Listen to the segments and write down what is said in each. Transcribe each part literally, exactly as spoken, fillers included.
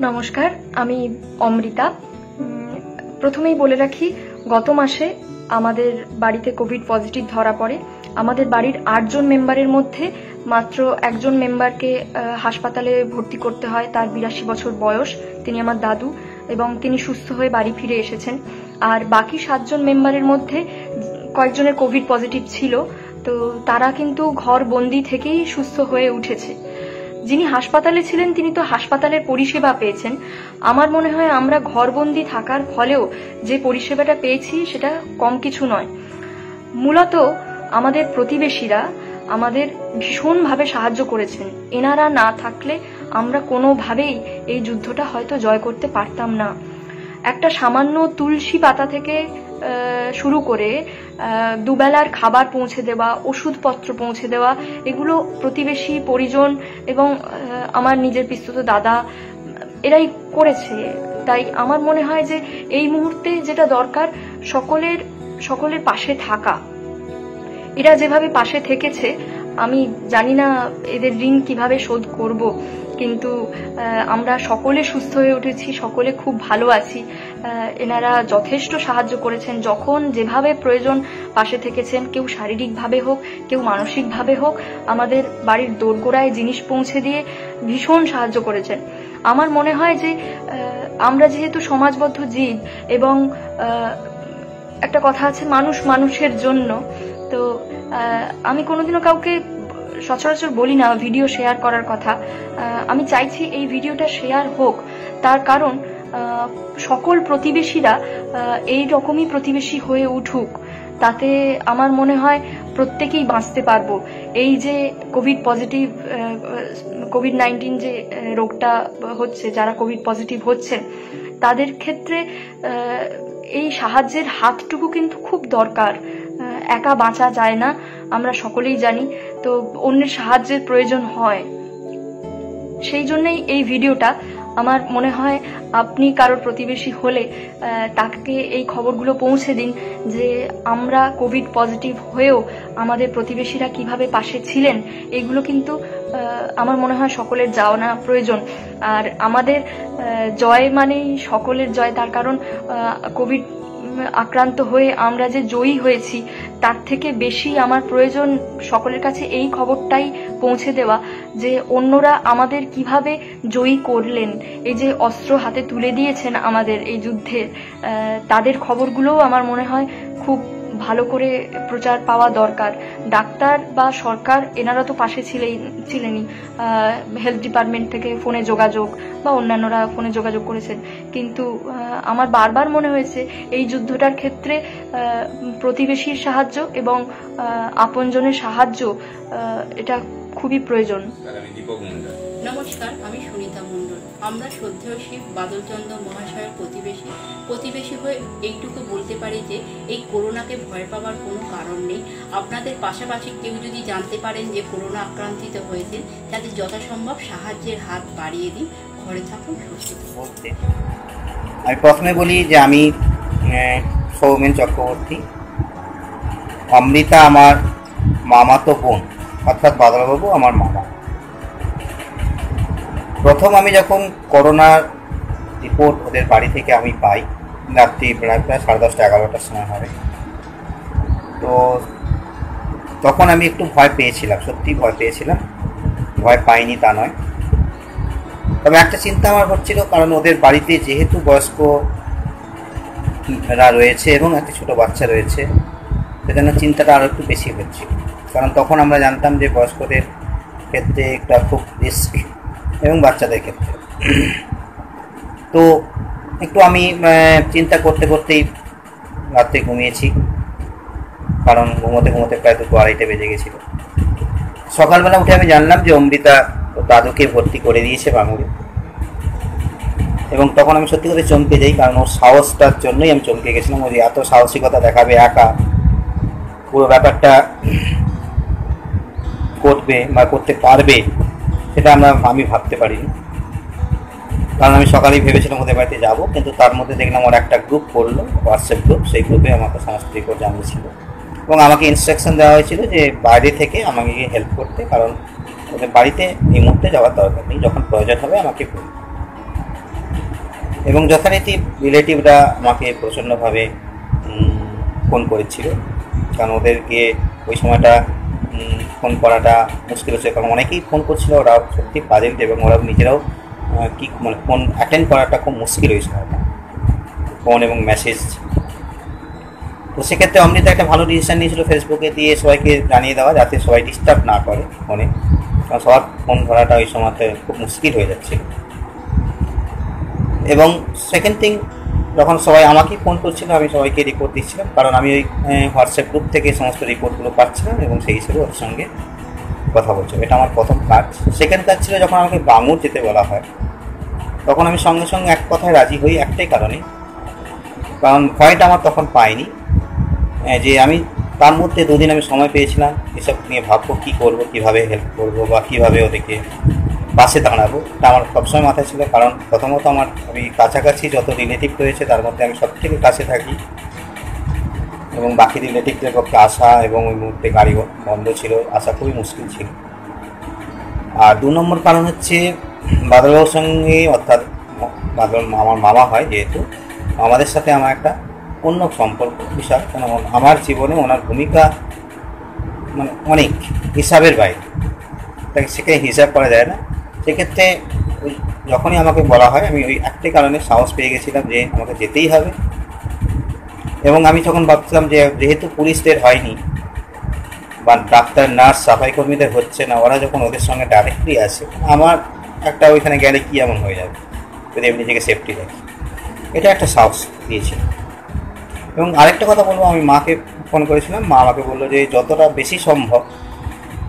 नमस्कार आमी अमृता। प्रथमेই বলে রাখি গত মাসে আমাদের বাড়িতে কোভিড পজিটিভ ধরা পড়ে। আমাদের বাড়ির আটজন মেম্বারের মধ্যে মাত্র একজন মেম্বারকে হাসপাতালে ভর্তি করতে হয়, তার বিরাশি বছর বয়স, তিনি আমার দাদু এবং তিনি সুস্থ হয়ে বাড়ি ফিরে এসেছেন। আর বাকি সাতজন মেম্বারের মধ্যে কয়েকজনের কোভিড পজিটিভ ছিল, তো তারা কিন্তু ঘর বন্দি থেকেই সুস্থ হয়ে উঠেছে। যিনি হাসপাতালে ছিলেন তিনি তো হাসপাতালের পরিষেবা পেয়েছেন। আমার মনে হয় আমরা ঘরবন্দি থাকার ফলেও যে পরিষেবাটা পেয়েছি সেটা কম কিছু নয়। মূলত আমাদের প্রতিবেশীরা আমাদের ভীষণভাবে সাহায্য করেছেন। এনারা না থাকলে আমরা কোনোভাবেই এই যুদ্ধটা হয়তো জয় করতে পারতাম না। একটা সামান্য তুলসী পাতা থেকে শুরু করে দুবেলার খাবার পৌঁছে দেওয়া, ওষুধপত্র পৌঁছে দেওয়া, এগুলো প্রতিবেশী পরিজন এবং আমার নিজের পিস্তুত দাদা এরাই করেছে। তাই আমার মনে হয় যে এই মুহূর্তে যেটা দরকার সকলের সকলের পাশে থাকা। এরা যেভাবে পাশে থেকেছে আমি জানি না এদের ঋণ কিভাবে শোধ করব, কিন্তু আমরা সকলে সুস্থ হয়ে উঠেছি, সকলে খুব ভালো আছি। এনারা যথেষ্ট সাহায্য করেছেন, যখন যেভাবে প্রয়োজন পাশে থেকেছেন, কেউ শারীরিকভাবে হোক কেউ মানসিকভাবে হোক। আমাদের বাড়ির দোরগোড়ায় জিনিস পৌঁছে দিয়ে ভীষণ সাহায্য করেছেন। আমার মনে হয় যে আমরা যেহেতু সমাজবদ্ধ জীব এবং একটা কথা আছে মানুষ মানুষের জন্য, তো আমি কোনোদিনও কাউকে সচরাচর বলি না ভিডিও শেয়ার করার কথা। আমি চাইছি এই ভিডিওটা শেয়ার হোক, তার কারণ সকল প্রতিবেশীরা এই রকমই প্রতিবেশী হয়ে উঠুক, তাতে আমার মনে হয় প্রত্যেকেই বাঁচতে পারবো। এই যে কোভিড পজিটিভ কোভিড নাইন্টিন যে রোগটা হচ্ছে, যারা কোভিড পজিটিভ হচ্ছেন তাদের ক্ষেত্রে এই সাহায্যের হাতটুকু কিন্তু খুব দরকার। একা বাঁচা যায় না, আমরা সকলেই জানি, তো অন্যের সাহায্যের প্রয়োজন হয়। সেই জন্যই এই ভিডিওটা। আমার মনে হয় আপনি কারোর প্রতিবেশী হলে তাকে এই খবরগুলো পৌঁছে দিন যে আমরা কোভিড পজিটিভ হয়েও আমাদের প্রতিবেশীরা কিভাবে পাশে ছিলেন। এগুলো কিন্তু আমার মনে হয় সকলের জানা প্রয়োজন। আর আমাদের জয় মানেই সকলের জয়, তার কারণ কোভিড আক্রান্ত হয়ে আমরা যে জয়ী হয়েছি তার থেকে বেশি আমার প্রয়োজন সকলের কাছে এই খবরটাই পৌঁছে দেওয়া যে অন্যরা আমাদের কিভাবে জয়ী করলেন। এই যে অস্ত্র হাতে তুলে দিয়েছেন আমাদের এই যুদ্ধের, তাদের খবরগুলোও আমার মনে হয় খুব ভালো করে প্রচার পাওয়া দরকার। ডাক্তার বা সরকার এনারা তো পাশে ছিলেনই, হেলথ ডিপার্টমেন্ট থেকে ফোনে যোগাযোগ বা অন্যান্যরা ফোনে যোগাযোগ করেছেন, কিন্তু আমার বারবার মনে হয়েছে এই যুদ্ধটার ক্ষেত্রে প্রতিবেশীর সাহায্য এবং আপনজনের সাহায্য এটা খুবই প্রয়োজন। নমস্কার, আমি সুনীতা মণ্ডল। আমরা শ্রদ্ধেয় শ্রী বাদলচন্দ্র মহাশয়ের প্রতিবেশী। প্রতিবেশী হয়ে এইটুকু বলতে পারি যে এই করোনাকে ভয় পাওয়ার কোনো কারণ নেই। আপনাদের পাশাপাশি কেউ যদি জানতে পারেন যে করোনা আক্রান্তিত হয়েছেন, তাদের যথাসম্ভব সাহায্যের হাত বাড়িয়ে দিন, ঘরে থাকুন, সুস্থ থাকুন। আমি প্রথমে বলি যে আমি সৌমেন চক্রবর্তী। অমৃতা আমার মামাতো বোন, অর্থাৎ বাদল বাবু আমার মামা। প্রথম আমি যখন করোনার রিপোর্ট ওদের বাড়ি থেকে আমি পাই রাত্রি প্রায় প্রায় সাড়ে দশটা এগারোটার সময় হবে, তো তখন আমি একটু ভয় পেয়েছিলাম, সত্যি ভয় পেয়েছিলাম, ভয় পাইনি তা নয়। তবে একটা চিন্তা আমার হচ্ছিল, কারণ ওদের বাড়িতে যেহেতু বয়স্করা রয়েছে এবং একটা ছোটো বাচ্চা রয়েছে, সেজন্য চিন্তাটা আরও একটু বেশি হচ্ছিল। কারণ তখন আমরা জানতাম যে বয়স্কদের ক্ষেত্রে একটা খুব রিস্ক এবং বাচ্চাদের ক্ষেত্রে, তো একটু আমি চিন্তা করতে করতেই রাতে ঘুমিয়েছি, কারণ ঘুমোতে ঘুমোতে প্রায় দুটো আড়াইটে বেজে গেছিল। সকালবেলা উঠে আমি জানলাম যে অমৃতা দাদুকে ভর্তি করে দিয়েছে বাঙুরে, এবং তখন আমি সত্যি করে চমকে যাই, কারণ ওর সাহসটার জন্যই আমি চমকে গেছিলাম। ওর এত সাহসিকতা দেখাবে, একা পুরো ব্যাপারটা করবে বা করতে পারবে সেটা আমরা আমি ভাবতে পারিনি। কারণ আমি সকালেই ভেবেছিলাম ওদের বাড়িতে যাবো, কিন্তু তার মধ্যে দেখলাম ওর একটা গ্রুপ করলো, হোয়াটসঅ্যাপ গ্রুপ, সেই গ্রুপে আমাকে সমস্ত রিপোর্ট জানিয়েছিল এবং আমাকে ইনস্ট্রাকশন দেওয়া হয়েছিল যে বাইরে থেকে আমাকে হেল্প করতে, কারণ ওদের বাড়িতে এই মুহূর্তে যাওয়ার দরকার নেই, যখন প্রয়োজন হবে আমাকে বলবে। এবং যথারীতি রিলেটিভরা আমাকে প্রচণ্ডভাবে ফোন করেছিল, কারণ ওদেরকে ওই সময়টা ফোন করাটা মুশকিল হচ্ছে, কারণ অনেকেই ফোন করছিল। ওরা সত্যি পাজেন্ট এবং ওরা নিজেরাও কি মানে ফোন অ্যাটেন্ড করাটা খুব মুশকিল হয়েছিল, ফোন এবং মেসেজ। তো সেক্ষেত্রে অমৃতা একটা ভালো ডিসিশান নিয়েছিল ফেসবুকে দিয়ে সবাইকে জানিয়ে দেওয়া, যাতে সবাই ডিস্টার্ব না করে ফোনে, কারণ সবার ফোন ধরাটা ওই সময়তে খুব মুশকিল হয়ে যাচ্ছে। এবং সেকেন্ড থিং, যখন সবাই আমাকেই ফোন করছিল আমি সবাইকে রিপোর্ট দিচ্ছিলাম, কারণ আমি ওই হোয়াটসঅ্যাপ গ্রুপ থেকে সমস্ত রিপোর্টগুলো পাচ্ছিলাম এবং সেই হিসেবে ওর সঙ্গে কথা বলছিলাম। এটা আমার প্রথম কাজ। সেকেন্ড কাজ ছিল যখন আমাকে বাঙুর যেতে বলা হয় তখন আমি সঙ্গে সঙ্গে এক কথায় রাজি হই, একটাই কারণে, কারণ ভয়টা আমার তখন পাইনি। যে আমি তার মধ্যে দুদিন আমি সময় পেয়েছিলাম এসব নিয়ে ভাববো, কী করবো, কীভাবে হেল্প করবো বা কীভাবে ওদেরকে পাশে দাঁড়াবো, এটা আমার সবসময় মাথায় ছিল। কারণ প্রথমত আমার আমি কাছাকাছি যত রিলেটিভ রয়েছে তার মধ্যে আমি সব থেকে কাছে থাকি এবং বাকি রিলেটিভদের পক্ষে আসা এবং ওই মুহূর্তে গাড়ি বন্ধ ছিল, আসা খুবই মুশকিল ছিল। আর দু নম্বর কারণ হচ্ছে বাদলবাবুর সঙ্গে, অর্থাৎ বাদল আমার মামা হয়, যেহেতু আমাদের সাথে আমার একটা অন্য সম্পর্ক বিশাল, কারণ আমার জীবনে ওনার ভূমিকা মানে অনেক হিসাবের বাইরে, তাকে সেখানে হিসাব করা যায় না। সেক্ষেত্রে ওই যখনই আমাকে বলা হয় আমি ওই একটাই কারণে সাহস পেয়ে গেছিলাম যে আমাকে যেতেই হবে। এবং আমি যখন ভাবছিলাম যে যেহেতু পুলিশদের হয়নি বা ডাক্তার নার্স সাফাই কর্মীদের হচ্ছে না, ওরা যখন ওদের সঙ্গে ডাইরেক্টলি আসে আমার একটা ওইখানে গেলে কী এমন হয়ে যাবে যদি আমি নিজেকে সেফটি রাখি, এটা একটা সাহস দিয়েছিল। এবং আরেকটা কথা বলবো, আমি মাকে ফোন করেছিলাম, মা আমাকে বললো যে যতটা বেশি সম্ভব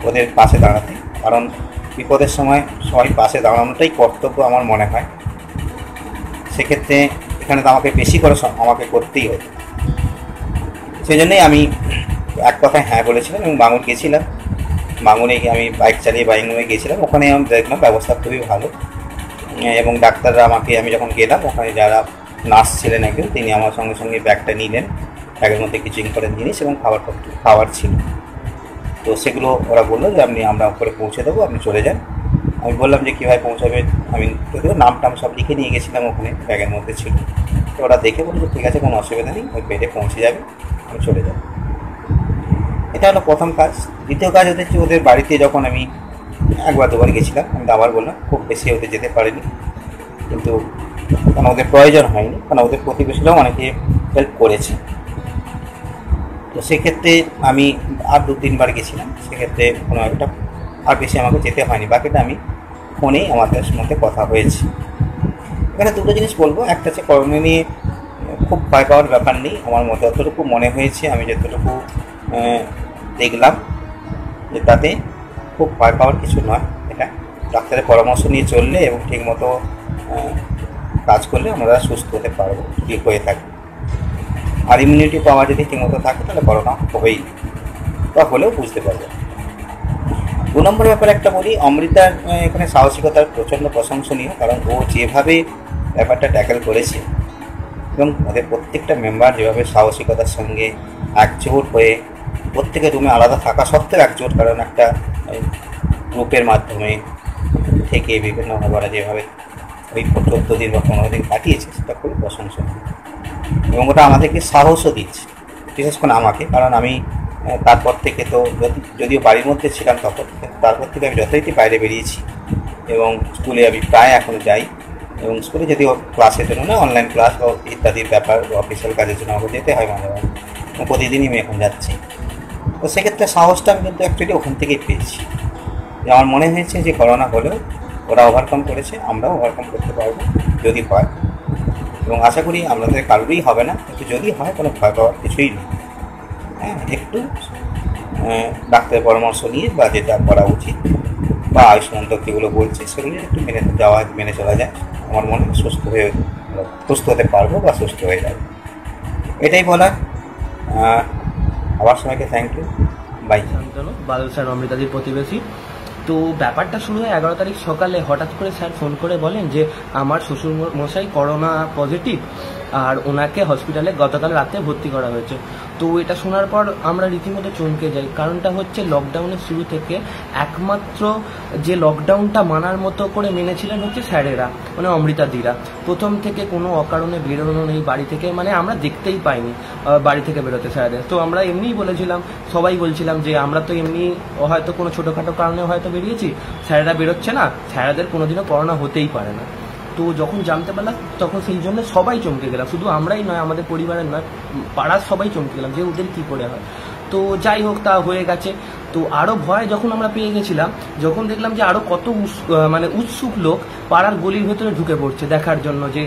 ওদের পাশে দাঁড়াতে, কারণ বিপদের সময় সবাই পাশে দাঁড়ানোটাই কর্তব্য আমার মনে হয়। সেক্ষেত্রে এখানে তো আমাকে বেশি করে আমাকে করতেই হতো, সেই জন্যই আমি এক কথায় হ্যাঁ বলেছিলাম এবং বাঙুর গেছিলাম। বাঙুরে আমি বাইক চালিয়ে বাইঙ্গুরে গিয়েছিলাম, ওখানে আমি দেখলাম ব্যবস্থা খুবই ভালো এবং ডাক্তাররা আমাকে, আমি যখন গেলাম ওখানে যারা নার্স ছিলেন একজন, তিনি আমার সঙ্গে সঙ্গে ব্যাগটা নিলেন, ব্যাগের মধ্যে কিছু ইম্পর্টেন্ট জিনিস এবং খাবার খাবার ছিল, তো সেগুলো ওরা বললো যে আপনি আমরা করে পৌঁছে দেবো, আপনি চলে যান। আমি বললাম যে কীভাবে পৌঁছাবেন, আমি যদিও নাম টাম সব লিখে নিয়ে গেছিলাম ওখানে ব্যাগের মধ্যে ছিল, তো ওরা দেখে বললো ঠিক আছে কোনো অসুবিধা নেই, ওই বেডে পৌঁছে যাবে, আমি চলে যাব। এটা হলো প্রথম কাজ। দ্বিতীয় কাজ হচ্ছে ওদের বাড়িতে যখন আমি একবার দুবার গেছিলাম, আমি আবার বললাম খুব বেশি ওদের যেতে পারিনি, কিন্তু কারণ ওদের প্রয়োজন হয়নি, কারণ ওদের প্রতিবেশীরাও অনেকে হেল্প করেছে। তো সেক্ষেত্রে আমি আর দু তিনবার গেছিলাম, সেক্ষেত্রে কোনো একটা আর বেশি আমাকে যেতে হয়নি, বাকিটা আমি ফোনেই আমাদের মধ্যে কথা হয়েছে। এখানে দুটো জিনিস বলবো, একটা হচ্ছে করোনা নিয়ে খুব ভয় পাওয়ার ব্যাপার নেই আমার মধ্যে, যতটুকু মনে হয়েছে আমি যতটুকু দেখলাম যে তাতে খুব ভয় পাওয়ার কিছু নয়, এটা ডাক্তারের পরামর্শ নিয়ে চললে এবং ঠিকমতো কাজ করলে আমরা সুস্থ হতে পারবো, ঠিক হয়ে থাকবো। আর ইমিউনিটি পাওয়া যদি ঠিকমতো থাকে তাহলে করোনা হবেই বা হলেও বুঝতে পারবো। দু নম্বর ব্যাপারে একটা বলি, অমৃতার এখানে সাহসিকতার প্রচণ্ড প্রশংসনীয়, কারণ ও যেভাবে ব্যাপারটা ট্যাকেল করেছে এবং ওদের প্রত্যেকটা মেম্বার যেভাবে সাহসিকতার সঙ্গে একজোট হয়ে, প্রত্যেকের রুমে আলাদা থাকা সত্ত্বেও একজোট, কারণ একটা গ্রুপের মাধ্যমে থেকে বিভিন্ন ব্যাপারে যেভাবে ওই চোদ্দ দিন বা পনেরো দিন কাটিয়েছে সেটা খুবই প্রশংসনীয় এবং ওটা আমাদেরকে সাহসও দিচ্ছে, বিশেষ করে আমাকে। কারণ আমি তারপর থেকে তো যদিও বাড়ির মধ্যে ছিলাম তখন, তারপর থেকে আমি যথারীতি বাইরে বেরিয়েছি এবং স্কুলে আমি প্রায় এখনও যাই এবং স্কুলে যদিও ক্লাসের জন্য না, অনলাইন ক্লাস বা ইত্যাদির ব্যাপার অফিসিয়াল কাজের জন্য আমাকে যেতে হয় মাঝে মাঝে, প্রতিদিনই আমি এখন যাচ্ছি। তো সেক্ষেত্রে সাহসটা আমি কিন্তু অ্যাকচুয়ালি ওখান থেকেই পেয়েছি, যে আমার মনে হয়েছে যে করোনা হলেও ওরা ওভারকাম করেছে, আমরাও ওভারকাম করতে পারবো যদি হয়, এবং আশা করি আমাদের কারোরই হবে না, কিন্তু যদি হয় কোনো ভয় পাওয়ার কিছুই নেই। হ্যাঁ, একটু ডাক্তারের পরামর্শ নিয়ে বা যেটা করা উচিত বা আয়ুষ্মন্তক যেগুলো বলছে সেগুলো একটু মেনে যাওয়া মেনে চলা যায়, আমার মনে হয় সুস্থ হয়ে সুস্থ হতে পারবো বা সুস্থ হয়ে যাবে, এটাই বলার। আবার সবাইকে thank you, bye. Badal sir অমৃতাদির প্রতিবেশী। তো ব্যাপারটা শুরু হয় এগারো তারিখ সকালে, হঠাৎ করে স্যার ফোন করে বলেন যে আমার শ্বশুর মশাই করোনা পজিটিভ আর ওনাকে হসপিটালে গতকাল রাতে ভর্তি করা হয়েছে। তো এটা শোনার পর আমরা রীতিমতো চমকে যাই। কারণটা হচ্ছে লকডাউনের শুরু থেকে একমাত্র যে লকডাউনটা মানার মতো করে মেনেছিলেন হচ্ছে স্যারেরা, মানে অমৃতাদিরা। প্রথম থেকে কোনো অকারণে বেরোনো নেই বাড়ি থেকে, মানে আমরা দেখতেই পাইনি বাড়ি থেকে বেরোতে স্যারেদের। তো আমরা এমনিই বলেছিলাম, সবাই বলছিলাম যে আমরা তো এমনি হয়তো কোনো ছোটোখাটো কারণে হয়তো বেরিয়েছি, স্যারেরা বেরোচ্ছে না, স্যারেদের কোনোদিনও করোনা হতেই পারে না। তো যখন জানতে পারলাম তখন সেই জন্য সবাই চমকে গেলাম, শুধু আমরাই নয়, আমাদের পরিবারের নয়, পাড়ার সবাই চমকে গেলাম যে ওদের কী করে হয়। তো যাই হোক, তা হয়ে গেছে। তো আরও ভয় যখন আমরা পেয়ে গেছিলাম, যখন দেখলাম যে আরও কত মানে উৎসুক লোক পাড়ার গলির ভেতরে ঢুকে পড়ছে দেখার জন্য যে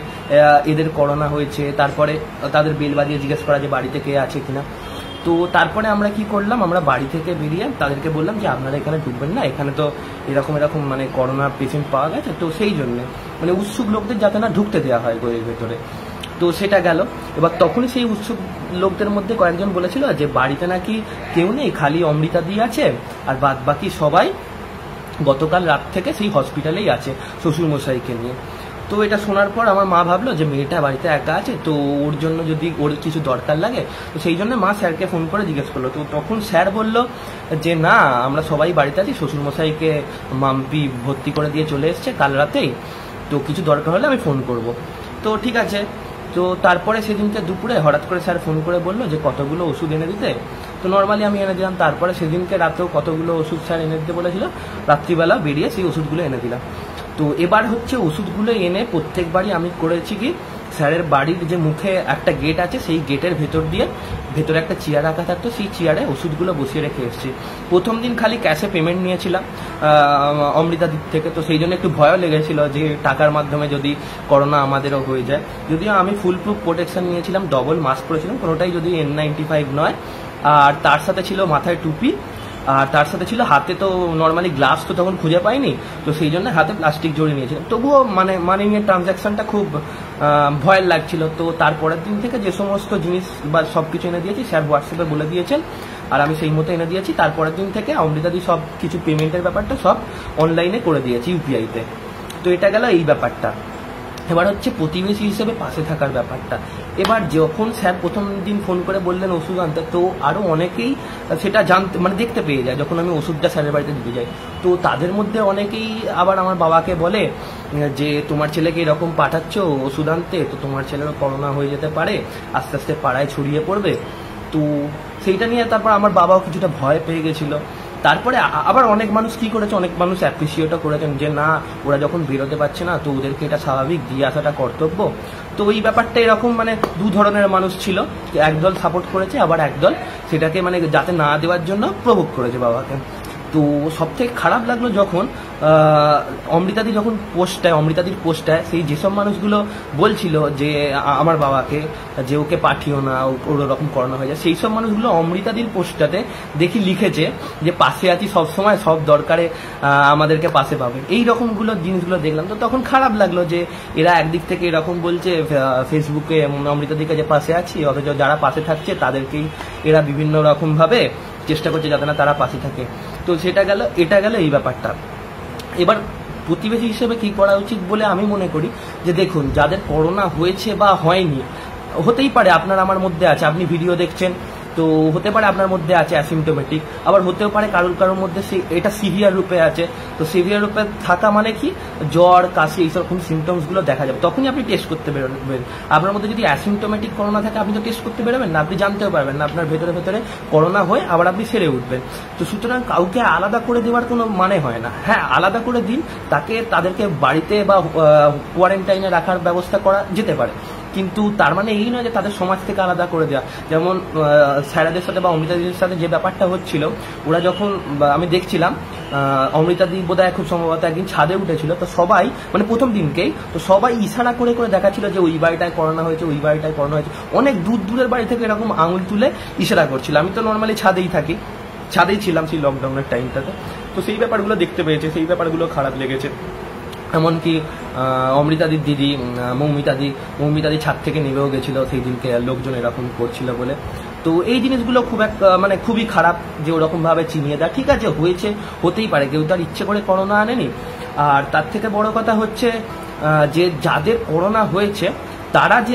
এদের করোনা হয়েছে, তারপরে তাদের বেল বাজিয়ে জিজ্ঞেস করা যে বাড়িতে কে আছে কিনা। তো তারপরে আমরা কি করলাম, আমরা বাড়ি থেকে বেরিয়ে তাদেরকে বললাম যে আপনারা এখানে ঢুকবেন না, এখানে তো এরকম এরকম মানে করোনা পেশেন্ট পাওয়া গেছে, তো সেই জন্যে মানে উৎসুক লোকদের যাতে না ঢুকতে দেওয়া হয় গলির ভেতরে। তো সেটা গেল। এবার তখনই সেই উৎসুক লোকদের মধ্যে কয়েকজন বলেছিল যে বাড়িতে নাকি কেউ নেই, খালি অমৃতা দিয়ে আছে, আর বাদ বাকি সবাই গতকাল রাত থেকে সেই হসপিটালেই আছে শ্বশুরমশাইকে নিয়ে। তো এটা শোনার পর আমার মা ভাবলো যে মেয়েটা বাড়িতে একা আছে, তো ওর জন্য যদি ওর কিছু দরকার লাগে, তো সেই জন্য মা স্যারকে ফোন করে জিজ্ঞেস করলো। তো তখন স্যার বলল যে না, আমরা সবাই বাড়িতে আছি, শ্বশুরমশাইকে মাম্পি ভর্তি করে দিয়ে চলে এসছে কাল রাতেই, তো কিছু দরকার হলে আমি ফোন করব। তো ঠিক আছে। তো তারপরে সেদিনকে দুপুরে হঠাৎ করে স্যার ফোন করে বললো যে কতগুলো ওষুধ এনে দিতে। তো নর্মালি আমি এনে দিলাম। তারপরে সেদিনকে রাতেও কতগুলো ওষুধ স্যার এনে দিতে বলেছিল, রাত্রিবেলা বেরিয়ে সেই ওষুধগুলো এনে দিলাম। তো এবার হচ্ছে ওষুধগুলো এনে প্রত্যেকবারই আমি করেছি কি, স্যারের বাড়ির যে মুখে একটা গেট আছে, সেই গেটের ভেতর দিয়ে ভেতরে একটা চেয়ার রাখা থাকতো, সেই চেয়ারে ওষুধগুলো বসিয়ে রেখে এসেছি। প্রথম দিন খালি ক্যাশে পেমেন্ট নিয়েছিলাম অমৃতা দিক থেকে, তো সেই জন্য একটু ভয়ও লেগেছিল যে টাকার মাধ্যমে যদি করোনা আমাদেরও হয়ে যায়। যদিও আমি ফুল প্রুফ প্রোটেকশন নিয়েছিলাম, ডবল মাস্ক পরেছিলাম, কোনোটাই যদি এন নাইনটি ফাইভ নয়, আর তার সাথে ছিল মাথায় টুপি, আর তার সাথে ছিল হাতে, তো নর্মালি গ্লাভস তো তখন খুঁজে পাইনি, তো সেই জন্য হাতে প্লাস্টিক জড়িয়ে নিয়েছিলাম। তবুও মানে মানি নিয়ে ট্রানজ্যাকশনটা খুব ভয় লাগছিল। তো তারপরের দিন থেকে যে সমস্ত জিনিস বা সব কিছু এনে দিয়েছি স্যার হোয়াটসঅ্যাপে বলে দিয়েছেন, আর আমি সেই মতো এনে দিয়েছি। তারপরের দিন থেকে অমৃতাদি সব কিছু পেমেন্টের ব্যাপারটা সব অনলাইনে করে দিয়েছি, ইউপিআইতে। তো এটা গেল এই ব্যাপারটা। এবার হচ্ছে প্রতিবেশী হিসেবে পাশে থাকার ব্যাপারটা। এবার যখন স্যার প্রথম দিন ফোন করে বললেন ওষুধ আনতে, তো আরও অনেকেই সেটা জানতে মানে দেখতে পেয়ে যায় যখন আমি ওষুধটা স্যারের বাড়িতে দিতে যাই। তো তাদের মধ্যে অনেকেই আবার আমার বাবাকে বলে যে তোমার ছেলেকে এরকম পাঠাচ্ছ ওষুধ আনতে, তো তোমার ছেলেরও করোনা হয়ে যেতে পারে, আস্তে আস্তে পাড়ায় ছড়িয়ে পড়বে। তো সেইটা নিয়ে তারপর আমার বাবাও কিছুটা ভয় পেয়ে গেছিলো। তারপরে আবার অনেক মানুষ কী করেছে, অনেক মানুষ অ্যাপ্রিসিয়েটও করেছেন যে না, ওরা যখন বেরোতে পারছে না, তো ওদেরকে এটা স্বাভাবিক, দিয়ে আসাটা কর্তব্য। তো এই ব্যাপারটা এরকম মানে দু ধরনের মানুষ ছিল, একদল সাপোর্ট করেছে, আবার একদল সেটাকে মানে যাতে না দেওয়ার জন্য প্রভোগ করেছে বাবাকে। তো সবথেকে খারাপ লাগলো যখন অমৃতাদি যখন পোস্টায়, অমৃতাদির পোস্টায় সেই যেসব মানুষগুলো বলছিল যে আমার বাবাকে যে ওকে পাঠিও না, ওরকম করোনা হয়ে যায়, সেই সব মানুষগুলো অমৃতাদির পোস্টাতে দেখি লিখেছে যে পাশে আছি সবসময়, সব দরকারে আমাদেরকে পাশে পাবেন, এই রকমগুলো জিনিসগুলো দেখলাম। তো তখন খারাপ লাগলো যে এরা একদিক থেকে এরকম বলছে ফেসবুকে অমৃতাদির কাছে পাশে আছি, অথচ যারা পাশে থাকছে তাদেরকেই এরা বিভিন্ন রকমভাবে চেষ্টা করছে যাতে না তারা পাশে থাকে। তো সেটা গেল, এটা গেল এই ব্যাপারটা। এবার প্রতিবেশী হিসেবে কী করা উচিত বলে আমি মনে করি যে দেখুন, যাদের করোনা হয়েছে বা হয়নি, হতেই পারে আপনার আমার মধ্যে আছে, আপনি ভিডিও দেখছেন, তো হতে পারে আপনার মধ্যে আছে অ্যাসিমটোমেটিক, আবার হতেও পারে কারোর কারোর মধ্যে এটা সিভিয়ার রূপে আছে। তো সিভিয়ার রূপে থাকা মানে কি, জ্বর, কাশি, এইসবরকম সিমটমসগুলো দেখা যাবে, তখনই আপনি টেস্ট করতে বেরোবেন। আপনার মধ্যে যদি অ্যাসিমটোমেটিক করোনা থাকে আপনি তো টেস্ট করতে বেরোবেন না, আপনি জানতেও পারবেন না, আপনার ভেতরে ভেতরে করোনা হয়ে আবার আপনি সেরে উঠবেন। তো সুতরাং কাউকে আলাদা করে দেওয়ার কোনো মানে হয় না। হ্যাঁ, আলাদা করে দিন, তাকে তাদেরকে বাড়িতে বা কোয়ারেন্টাইনে রাখার ব্যবস্থা করা যেতে পারে, কিন্তু তার মানে এই নয় যে তাদের সমাজ থেকে আলাদা করে দেওয়া। যেমন স্যারাদের সাথে বা অমৃতাদির সাথে যে ব্যাপারটা হচ্ছিল, ওরা যখন আমি দেখছিলাম অমৃতাদি বোধহয় খুব সম্ভবত একদিন ছাদে উঠেছিল, তো সবাই মানে প্রথম দিনকেই তো সবাই ইশারা করে করে দেখাচ্ছিল যে ওই বাড়িটায় করোনা হয়েছে, ওই বাড়িটায় করোনা হয়েছে, অনেক দূর দূরের বাড়ি থেকে এরকম আঙুল তুলে ইশারা করছিল। আমি তো নর্মালি ছাদেই থাকি, ছাদেই ছিলাম সেই লকডাউনের টাইমটাতে, তো সেই ব্যাপারগুলো দেখতে পেয়েছে, সেই ব্যাপারগুলো খারাপ লেগেছে। এমনকি অমৃতাদির দিদি মৌমিতাদি, মৌমিতাদি ছাদ থেকে নেমেও গেছিলো সেই দিনকে লোকজন এরকম করছিল বলে। তো এই জিনিসগুলো খুব এক মানে খুবই খারাপ যে ওরকমভাবে চিনিয়ে দেয়। ঠিক আছে, হয়েছে, হতেই পারে, কেউ তার ইচ্ছে করে করোনা আনেনি। আর তার থেকে বড় কথা হচ্ছে যে যাদের করোনা হয়েছে তারা যে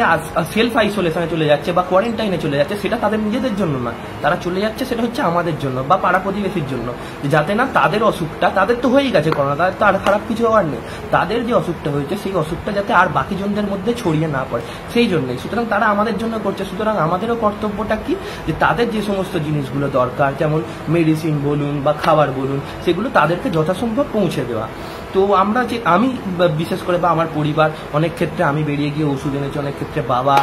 সেলফ আইসোলেশনে চলে যাচ্ছে বা কোয়ারেন্টাইনে চলে যাচ্ছে সেটা তাদের নিজেদের জন্য না, তারা চলে যাচ্ছে সেটা হচ্ছে আমাদের জন্য বা পাড়া প্রতিবেশীর জন্য, যাতে না তাদের অসুখটা, তাদের তো হয়েই গেছে করোনা, তাদের তো আর খারাপ কিছু হওয়ার নেই, তাদের যে অসুখটা হয়েছে সেই অসুখটা যাতে আর বাকি জনদের মধ্যে ছড়িয়ে না পড়ে সেই জন্যই। সুতরাং তারা আমাদের জন্য করছে, সুতরাং আমাদেরও কর্তব্যটা কি যে তাদের যে সমস্ত জিনিসগুলো দরকার যেমন মেডিসিন বলুন বা খাবার বলুন সেগুলো তাদেরকে যথাসম্ভব পৌঁছে দেওয়া। তো আমরা যে আমি বিশেষ করে বা আমার পরিবার অনেক ক্ষেত্রে আমি বেরিয়ে গিয়ে ওষুধ এনেছি, অনেক ক্ষেত্রে বাবা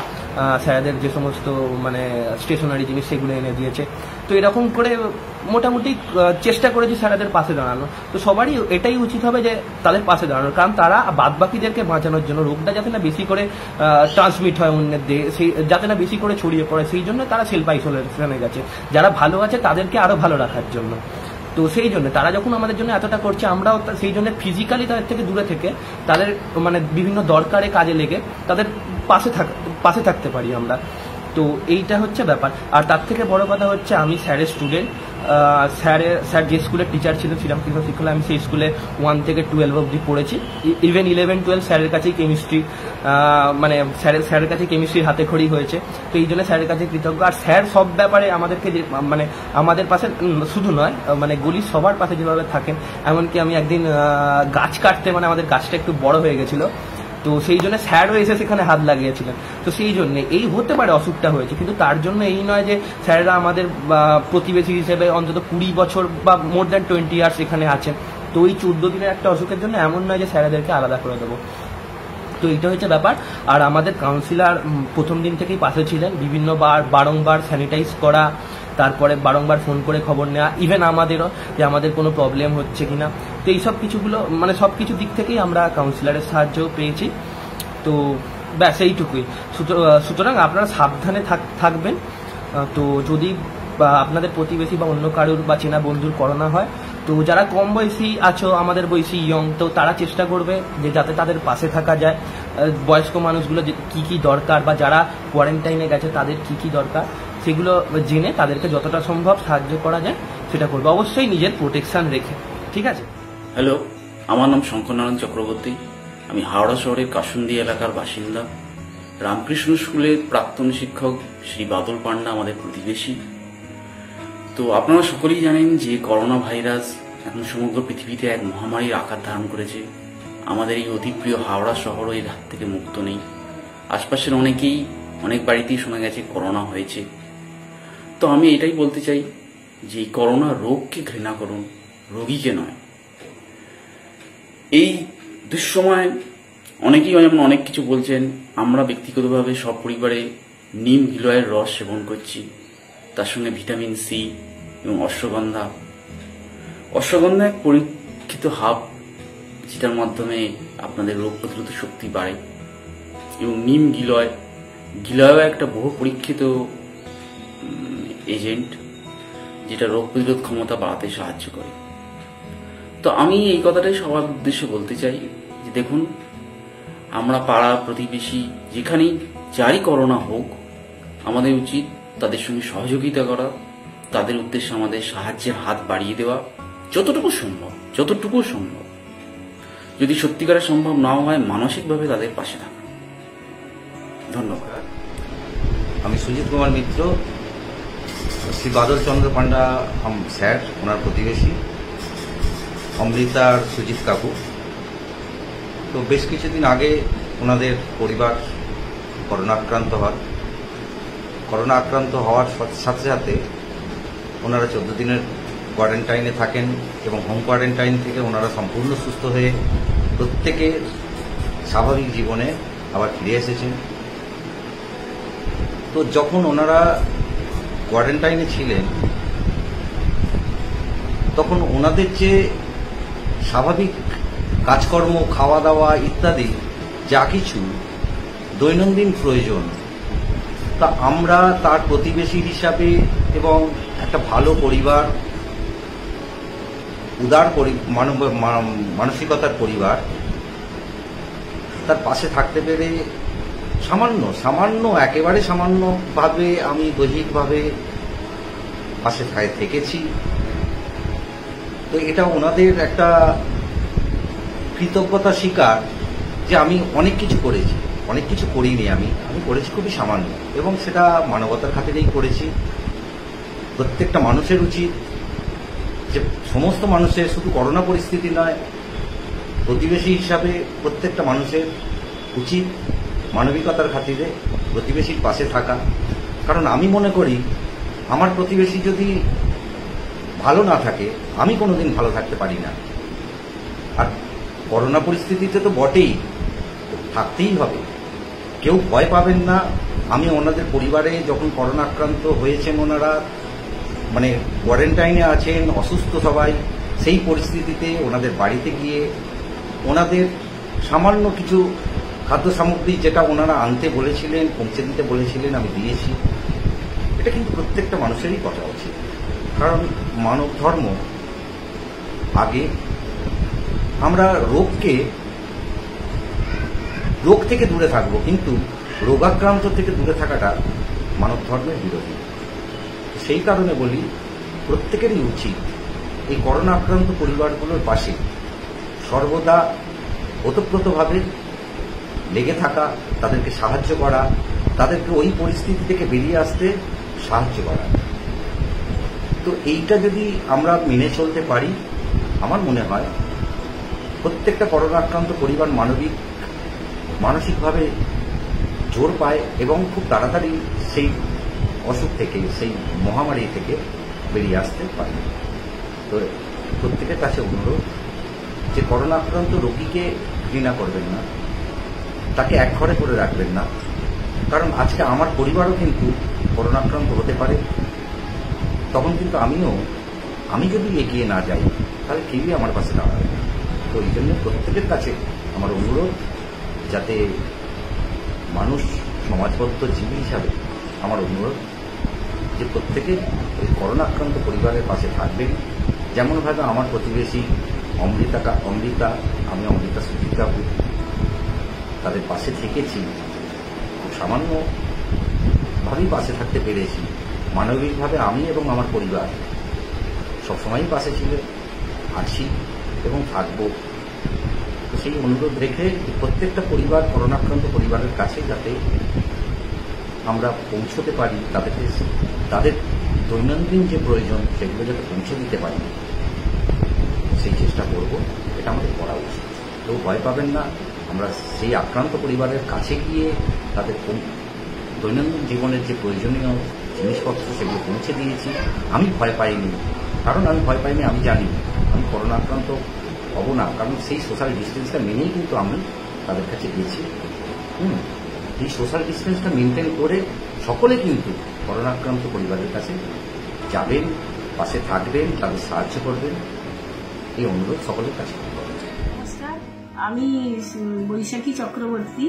স্যারদের যে সমস্ত মানে স্টেশনারি জিনিস সেগুলো এনে দিয়েছে। তো এরকম করে মোটামুটি চেষ্টা করেছি স্যারদের পাশে দাঁড়ানো। তো সবারই এটাই উচিত হবে যে তাদের পাশে দাঁড়ানোর, কারণ তারা বাদবাকিদেরকে বাঁচানোর জন্য, রোগটা যাতে না বেশি করে ট্রান্সমিট হয় অন্যের দেহে, সেই যাতে না বেশি করে ছড়িয়ে পড়ে সেই জন্য তারা সেলফ আইসোলেশনে গেছে, যারা ভালো আছে তাদেরকে আরও ভালো রাখার জন্য। তো সেই জন্য তারা যখন আমাদের জন্য এতটা করছে আমরাও সেই জন্য ফিজিক্যালি তাদের থেকে দূরে থেকে তাদের মানে বিভিন্ন দরকারে কাজে লেগে তাদের পাশে থাক পাশে থাকতে পারি আমরা। তো এইটা হচ্ছে ব্যাপার। আর তার থেকে বড় কথা হচ্ছে আমি স্যারের স্টুডেন্ট, স্যারের স্যার যে স্কুলের টিচার ছিলেন শ্রীরামকৃষ্ণ শিক্ষালয়, আমি সেই স্কুলে ওয়ান থেকে টুয়েলভ অবধি পড়েছি। ইভেন ইলেভেন টুয়েলভ স্যারের কাছেই কেমিস্ট্রি মানে স্যারের স্যারের কাছে কেমিস্ট্রির হাতে খড়ি হয়েছে, তো এই জন্য স্যারের কাছে কৃতজ্ঞ। আর স্যার সব ব্যাপারে আমাদেরকে যে মানে আমাদের পাশে শুধু নয় মানে গলির সবার পাশে যেভাবে থাকেন, এমনকি আমি একদিন গাছ কাটতে মানে আমাদের গাছটা একটু বড় হয়ে গেছিলো, তো সেই জন্য স্যারও এসে সেখানে হাত লাগিয়েছিলেন। তো সেই জন্য এই হতে পারে অসুখটা হয়েছে, কিন্তু তার জন্য এই নয় যে স্যাররা আমাদের প্রতিবেশী হিসেবে অন্তত কুড়ি বছর বা মোর দ্যান টোয়েন্টি ইয়ার্স এখানে আছেন, তো ওই চোদ্দ দিনের একটা অসুখের জন্য এমন নয় যে স্যারাদেরকে আলাদা করে দেবো। তো এইটা হচ্ছে ব্যাপার। আর আমাদের কাউন্সিলার প্রথম দিন থেকেই পাশে ছিলেন, বিভিন্নবার বারংবার স্যানিটাইজ করা, তারপরে বারংবার ফোন করে খবর নেওয়া, ইভেন আমাদেরও যে আমাদের কোনো প্রবলেম হচ্ছে কিনা, তো এই সব কিছুগুলো মানে সব কিছু দিক থেকেই আমরা কাউন্সিলারের সাহায্য পেয়েছি। তো ব্যাস এইটুকুই। সুতরাং আপনারা সাবধানে থাকবেন। তো যদি আপনাদের প্রতিবেশী বা অন্য কারোর বা চেনা বন্ধুর করোনা হয়, তো যারা কম বয়সী আছো আমাদের বয়সী ইয়ং, তো তারা চেষ্টা করবে যে যাতে তাদের পাশে থাকা যায়, বয়স্ক মানুষগুলো কি কি দরকার বা যারা কোয়ারেন্টাইনে গেছে তাদের কি কি দরকার সেগুলো জেনে তাদেরকে যতটা সম্ভব সাহায্য করা যায় সেটা করবে, অবশ্যই নিজের প্রোটেকশন রেখে। ঠিক আছে। হ্যালো, আমার নাম শঙ্কর নারায়ণ চক্রবর্তী, আমি হাওড়া শহরের কাসুন্দি এলাকার বাসিন্দা। রামকৃষ্ণ স্কুলের প্রাক্তন শিক্ষক শ্রী বাদল পান্ডা আমাদের প্রতিবেশী। তো আপনারা সকলেই জানেন যে করোনা ভাইরাস এখন সমগ্র পৃথিবীতে এক মহামারীর আকার ধারণ করেছে। আমাদের এই অতি প্রিয় হাওড়া শহরও এর হাত থেকে মুক্ত নেই। আশপাশের অনেকেই অনেক বাড়িতেই শোনা গেছে করোনা হয়েছে। তো আমি এটাই বলতে চাই যে করোনা রোগকে ঘৃণা করুন, রোগীকে নয়। এই দুঃসময় অনেকেই যেমন অনেক কিছু বলছেন, আমরা ব্যক্তিগতভাবে সব পরিবারে নিম হিলয়ের রস সেবন করছি, তার সঙ্গে ভিটামিন সি এবং অশ্বগন্ধা। অশ্বগন্ধা এক পরীক্ষিত হাব, যেটার মাধ্যমে আপনাদের রোগ প্রতিরোধ শক্তি বাড়ে, এবং নিম গিলয়, গিলয়ও একটা বহু পরীক্ষিত এজেন্ট যেটা রোগ প্রতিরোধ ক্ষমতা বাড়াতে সাহায্য করে। তো আমি এই কথাটাই সবার উদ্দেশ্যে বলতে চাই যে দেখুন, আমরা পাড়া প্রতিবেশী যেখানেই যারই করোনা হোক, আমাদের উচিত তাদের সঙ্গে সহযোগিতা করা, তাদের উদ্দেশ্যে আমাদের সাহায্যের হাত বাড়িয়ে দেওয়া যতটুকু সম্ভব, যতটুকু সম্ভব। যদি সত্যিকারে সম্ভব না হয়, মানসিকভাবে তাদের পাশে থাকা। ধন্যবাদ। আমি সুজিত কুমার মিত্র, শ্রী বাদলচন্দ্র পান্ডা স্যার, ওনার প্রতিবেশী অমৃতা আর সুজিত কাকু। তো বেশ কিছুদিন আগে ওনাদের পরিবার করোনা আক্রান্ত হয়। করোনা আক্রান্ত হওয়ার সাথে সাথে ওনারা চোদ্দ দিনের কোয়ারেন্টাইনে থাকেন এবং হোম কোয়ারেন্টাইন থেকে ওনারা সম্পূর্ণ সুস্থ হয়ে প্রত্যেকে স্বাভাবিক জীবনে আবার ফিরে এসেছেন। তো যখন ওনারা কোয়ারেন্টাইনে ছিলেন তখন ওনাদের যে স্বাভাবিক কাজকর্ম, খাওয়া দাওয়া ইত্যাদি যা কিছু দৈনন্দিন প্রয়োজন, তা আমরা তার প্রতিবেশী হিসাবে এবং একটা ভালো পরিবার, উদার মানসিকতার পরিবার, তার পাশে থাকতে পেরে সামান্য সামান্য একেবারে সামান্যভাবে আমি দৈহিকভাবে পাশে থেকেছি। তো এটা ওনাদের একটা কৃতজ্ঞতা স্বীকার যে আমি অনেক কিছু করেছি। अनेक किछु करिनि आमि आमि करेछि खूबই सामान्य एवं सेटा मानवतार खातिरेই करेछि। प्रत्येकटा मानुषेर उचित जे समस्त मानुषेर शुधु करोना परिस्थिति नय प्रतिवेशी हिसाबे प्रत्येकटा मानुषेर उचित मानविकतार खातिरे प्रतिवेशीर पाशे थाका। कारण आमि मने करि आमार प्रतिवेशी जदि भालो ना थाके आमि कोनोदिन भालो थाकते पारि ना। आर करोना परिस्थितिते तो बटेई থাকতেই হবে, কেউ ভয় পাবেন না। আমি ওনাদের পরিবারে যখন করোনা আক্রান্ত হয়েছেন ওনারা মানে কোয়ারেন্টাইনে আছেন, অসুস্থ সবাই, সেই পরিস্থিতিতে ওনাদের বাড়িতে গিয়ে ওনাদের সামান্য কিছু খাদ্য সামগ্রী যেটা ওনারা আনতে বলেছিলেন পৌঁছে দিতে বলেছিলেন আমি দিয়েছি। এটা কিন্তু প্রত্যেকটা মানুষেরই কথা উচিত, কারণ মানব ধর্ম আগে আমরা রোগকে रोग थेके दूरे थाकबो किन्तु रोगाक्रांत थेके दूरे थाकाटा मानव धर्मेर बिरोधी। सेई कारणे बोली प्रत्येकेरই उचित এই করোনা আক্রান্ত পরিবারগুলোর পাশে সর্বদা ওতপ্রোতভাবে লেগে থাকা, তাদেরকে সাহায্য করা, তাদেরকে ওই পরিস্থিতি থেকে বেরিয়ে আসতে সাহায্য করা। তো এইটা যদি আমরা মেনে চলতে পারি আমার মনে হয় প্রত্যেকটা করোনা আক্রান্ত পরিবার মানবিক मानसिक भावे जोर पाए एवं खूब ताड़ाताड़ी सेई असुख थेके सेई महामारी थेके बेरिये आसते पारे। तो प्रत्येकेर काछे अनुरोध जे करोना आक्रांत रोगीके घृणा करबेन ना, ताके एक घरे करे राखबेन ना। कारण आजके आमार परिवारो किन्तु करोना आक्रांत होते पारे, तखन किन्तु आमिओ आमि जोदि एगिये ना जाई ताहले केउई आमार पाशे दाঁড়াবে না। তো এই জন্য প্রত্যেকের কাছে আমার অনুরোধ যাতে মানুষ সমাজবদ্ধ জীবী হিসাবে আমার অনুরোধ যে প্রত্যেকে এই করোনা আক্রান্ত পরিবারের পাশে থাকবেন। যেমনভাবে আমার প্রতিবেশী অমৃতা অমৃতা আমি অমৃতা সুজিত বাবু তাদের পাশে থেকেছি, খুব সামান্যভাবেই পাশে থাকতে পেরেছি। মানবিকভাবে আমি এবং আমার পরিবার সবসময়ই পাশে ছিল, আছি এবং থাকবো। সেই অনুরোধ রেখে প্রত্যেকটা পরিবার করোনাক্রান্ত পরিবারের কাছে যাতে আমরা পৌঁছতে পারি, তাদেরকে তাদের দৈনন্দিন যে প্রয়োজন সেগুলো যাতে পৌঁছে দিতে পারি সেই চেষ্টা করব, এটা আমাদের করা উচিত। কেউ ভয় পাবেন না, আমরা সেই আক্রান্ত পরিবারের কাছে গিয়ে তাদের দৈনন্দিন জীবনের যে প্রয়োজনীয় জিনিসপত্র সেগুলো পৌঁছে দিয়েছি। আমি ভয় পাইনি, কারণ আমি ভয় পাইনি, আমি জানি আমি করোনা আক্রান্ত হব না, কারণ সেই সোশ্যাল ডিস্টেন্সটা মেনেই কিন্তু আমি তাদের কাছে গিয়েছি। হুম এই সোশ্যাল ডিস্টেন্সটা মেনটেন করে সকলে কিন্তু করোনা আক্রান্ত পরিবারের কাছে যাবেন, পাশে থাকবেন, তাদের সাহায্য করবেন, এই অনুরোধ সকলের কাছে। নমস্কার, আমি বৈশাখী চক্রবর্তী,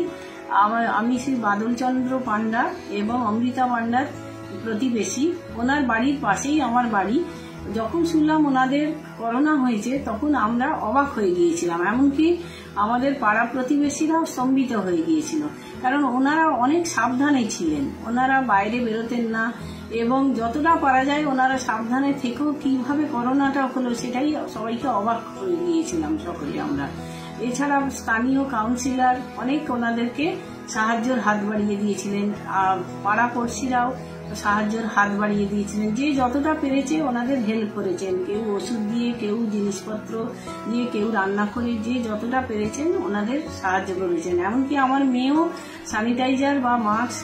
আমি শ্রী বাদলচন্দ্র পান্ডা এবং অমৃতা পান্ডার প্রতিবেশী। ওনার বাড়ির পাশেই আমার বাড়ি। যখন শুনলাম ওনাদের করোনা হয়েছে তখন আমরা অবাক হয়ে গিয়েছিলাম, এমনকি আমাদের পাড়া প্রতিবেশীরাও স্তম্ভিত হয়ে গিয়েছিল। কারণ ওনারা অনেক সাবধানে ছিলেন, ওনারা বাইরে বেরোতেন না এবং যতটা পারা যায় ওনারা সাবধানে থেকেও কিভাবে করোনাটা হলো সেটাই সবাইকে অবাক হয়ে গিয়েছিলাম সকলে আমরা। এছাড়া স্থানীয় কাউন্সিলর অনেক ওনাদেরকে সাহায্যের হাত বাড়িয়ে দিয়েছিলেন, আর পাড়া পড়শিরাও সাহায্যের হাত বাড়িয়ে দিয়েছিলেন। যে যতটা পেরেছে ওনাদের হেল্প করেছেন, কেউ ওষুধ দিয়ে, কেউ জিনিসপত্র দিয়ে, কেউ রান্না করে, যে যতটা পেরেছেন ওনাদের সাহায্য করেছেন। এমনকি আমার মেয়েও স্যানিটাইজার বা মাস্ক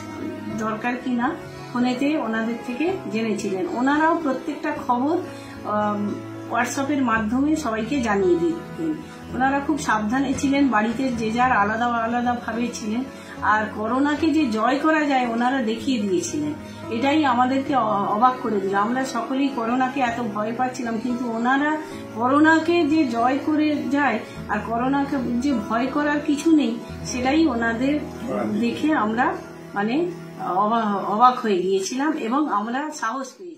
দরকার কিনা ফোনেতে ওনাদের থেকে জেনেছিলেন। ওনারাও প্রত্যেকটা খবর হোয়াটসঅ্যাপের মাধ্যমে সবাইকে জানিয়ে দিতেন। ওনারা খুব সাবধানে ছিলেন, বাড়িতে যে যার আলাদা আলাদাভাবে ছিলেন। আর করোনাকে যে জয় করা যায় ওনারা দেখিয়ে দিয়েছিলেন, এটাই আমাদেরকে অবাক করে দিল। আমরা সকলেই করোনাকে এত ভয় পাচ্ছিলাম, কিন্তু ওনারা করোনাকে যে জয় করে যায় আর করোনাকে যে ভয় করার কিছু নেই সেটাই ওনাদের দেখে আমরা মানে অবাক হয়ে গিয়েছিলাম এবং আমরা সাহস পেয়েছি।